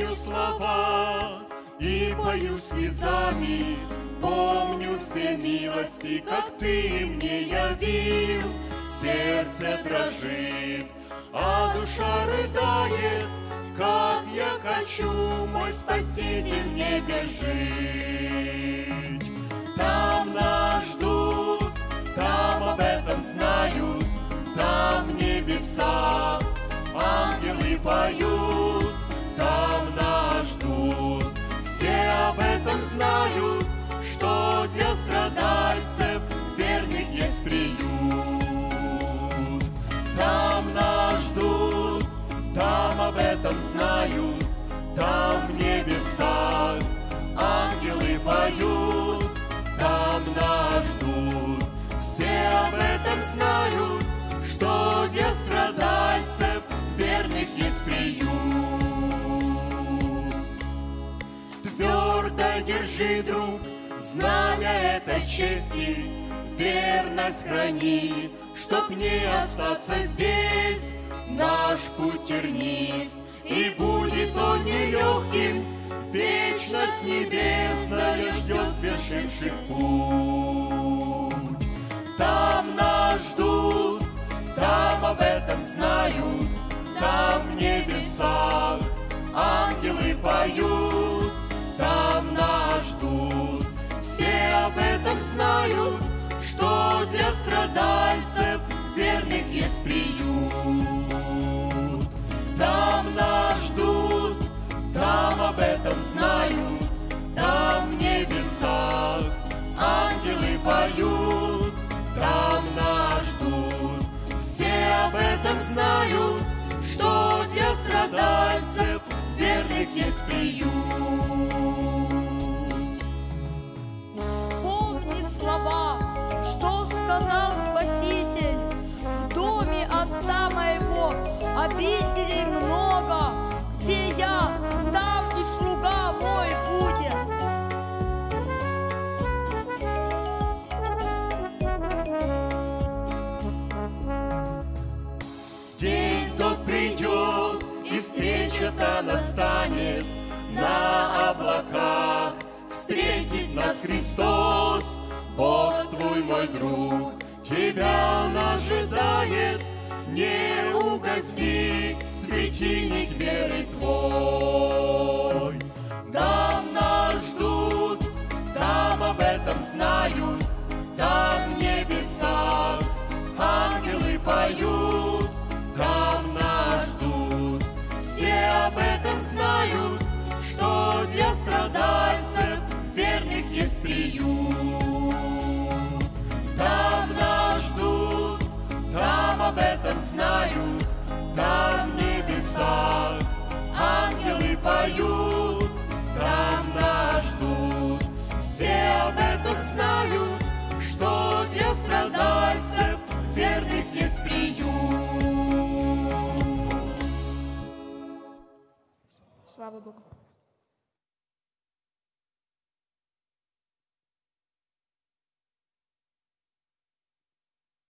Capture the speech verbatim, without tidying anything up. помню слова и пою слезами, помню все милости, как ты мне явил. Сердце дрожит, а душа рыдает, как я хочу, мой Спаситель в небе жить. Там нас ждут, там об этом знают, там в небесах ангелы поют, там нас ждут, все об этом знают, что для страдальцев верных есть приют. Там нас ждут, там об этом знают, там в небесах ангелы поют, там нас ждут, все об этом знают, что для страдальцев верных есть приют. Твердо держи, друг, знамя этой чести, верность храни, чтоб не остаться здесь. Наш путь тернист, и будет он нелегким, вечность небесная ждет свершивших путь. Там нас ждут, там об этом знают, там в небесах ангелы поют, там нас ждут, все об этом знают, что для страдальцев верных есть приют. Там нас ждут, там об этом знают, там в небесах ангелы поют, там нас ждут, все об этом знают, что для страдальцев верных есть приют. Помни слова, что сказал Спаситель: в доме Отца моего обителей много, где я, там и слуга мой будет. День тот придет, и встреча-то настанет, на облаках встретит нас Христос. Бодрствуй, мой друг, тебя он ожидает, не угаси светильник веры твой. Там нас ждут, там об этом знают, там в небесах ангелы поют, там нас ждут, все об этом знают, что для страдальцев верных есть приют. Там нас ждут, там об этом знают, там в небесах ангелы поют, там нас ждут, все об этом знают, что для страдальцев верных есть приют. Слава Богу.